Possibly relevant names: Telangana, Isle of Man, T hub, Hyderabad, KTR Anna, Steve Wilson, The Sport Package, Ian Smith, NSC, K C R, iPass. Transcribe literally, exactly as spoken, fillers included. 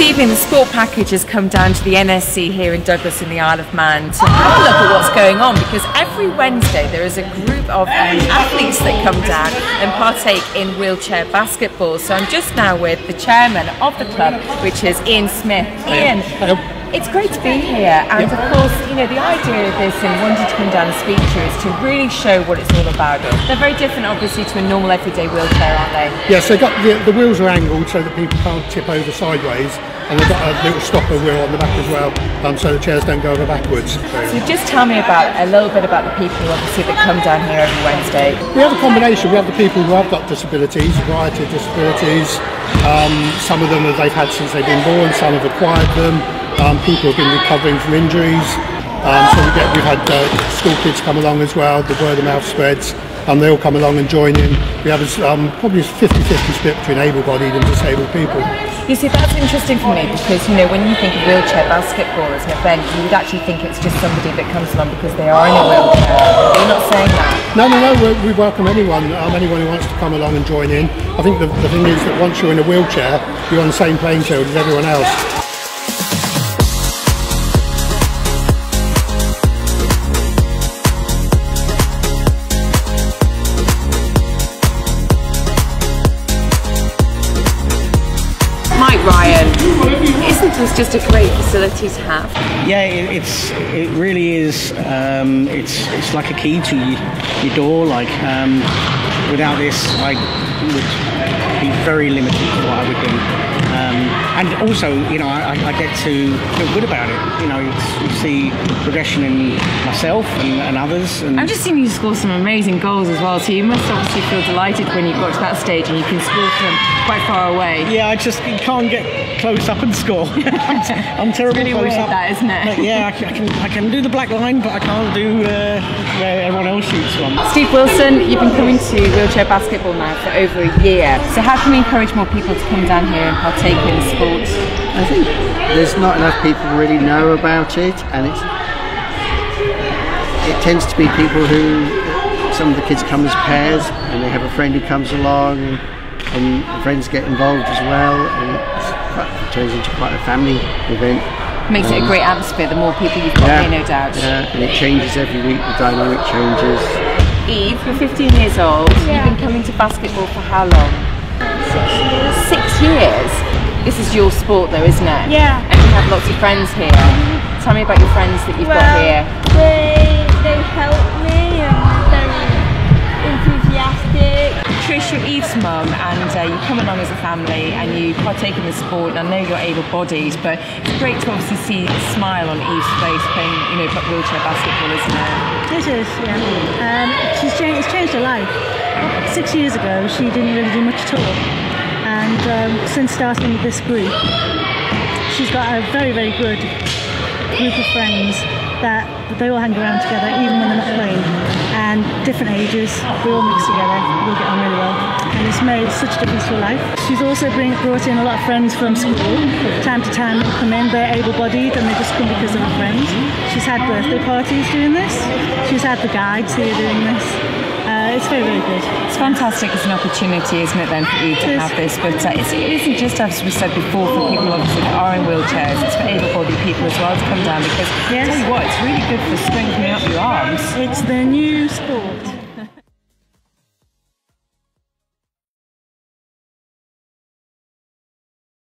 This evening the sport package has come down to the N S C here in Douglas in the Isle of Man to have a look at what's going on, because every Wednesday there is a group of um, athletes that come down and partake in wheelchair basketball. So I'm just now with the chairman of the club, which is Ian Smith. Ian, it's great to be here, and of course, you know, the idea of this and wanting to come down and speak to you is to really show what it's all about. They're very different obviously to a normal everyday wheelchair, aren't they? Yes, they've got the, the wheels are angled so that people can't tip over sideways. And we've got a little stopper wheel on the back as well, um, so the chairs don't go over backwards. So just tell me about a little bit about the people, obviously, that come down here every Wednesday. We have a combination. We have the people who have got disabilities, a variety of disabilities. Um, some of them that they've had since they've been born, some have acquired them. Um, people have been recovering from injuries. Um, so we get, we've had uh, school kids come along as well, the word of mouth spreads. Um, they all come along and join in. We have um, probably a fifty fifty split between able-bodied and disabled people. You see, that's interesting for me, because, you know, when you think of wheelchair basketball as an event, you would actually think it's just somebody that comes along because they are in a wheelchair. Are you not saying that? No, no, no, we welcome anyone, um, anyone who wants to come along and join in. I think the, the thing is that once you're in a wheelchair, you're on the same playing field as everyone else. Ryan, isn't this just a great facility to have? Yeah, it, it's it really is. Um, it's it's like a key to your, your door. Like um, without this, I would be very limited to what I would do. Um, and also, you know, I, I get to feel good about it. You know, it's, you see progression in myself and, and others. And I've just seen you score some amazing goals as well. So you must obviously feel delighted when you've got to that stage and you can score from quite far away. Yeah, I just can't get close up and score. I'm terrible really close up. That, isn't it? No, yeah, I can, I can I can do the black line, but I can't do uh, where everyone else shoots from. Steve Wilson, you've been coming to wheelchair basketball now for over a year. So how can we encourage more people to come down here and partake in the sport? I think there's not enough people really know about it, and it's it tends to be people who some of the kids come as pairs, and they have a friend who comes along. And, and friends get involved as well, and it turns into quite a family event. Makes um, it a great atmosphere, the more people you've got yeah, here, no doubt. Yeah, and it changes every week, the dynamic changes. Eve, you're fifteen years old, yeah. You've been coming to basketball for how long? Six years. Six years? This is your sport though, isn't it? Yeah. And you have lots of friends here. Tell me about your friends that you've well, got here. They, they help me, and they're enthusiastic. Trish, you're Eve's mum, and uh, you come along as a family and you partake in the sport, and I know you're able-bodied, but it's great to obviously see a smile on Eve's face playing, you know, wheelchair basketball, isn't it? It is, yeah. Um, she's changed, it's changed her life. Six years ago she didn't really do much at all, and um, since starting with this group she's got a very, very good group of friends that they all hang around together even when they're not playing. And different ages, we all mix together, we all get on really well, and it's made such a difference to her life. She's also bring, brought in a lot of friends from school. Time to time they come in, they're able-bodied and they just come because of her friends. She's had birthday parties doing this, she's had the guides here doing this. Uh, it's very, very good. It's fantastic. It's an opportunity, isn't it, then, for you to have this, but uh, it's, it isn't just, as we said before, for people obviously that are in wheelchairs, it's for able-bodied people as well to come down, because yes. Tell you what, it's really good for strengthening up your arms. It's the new sport.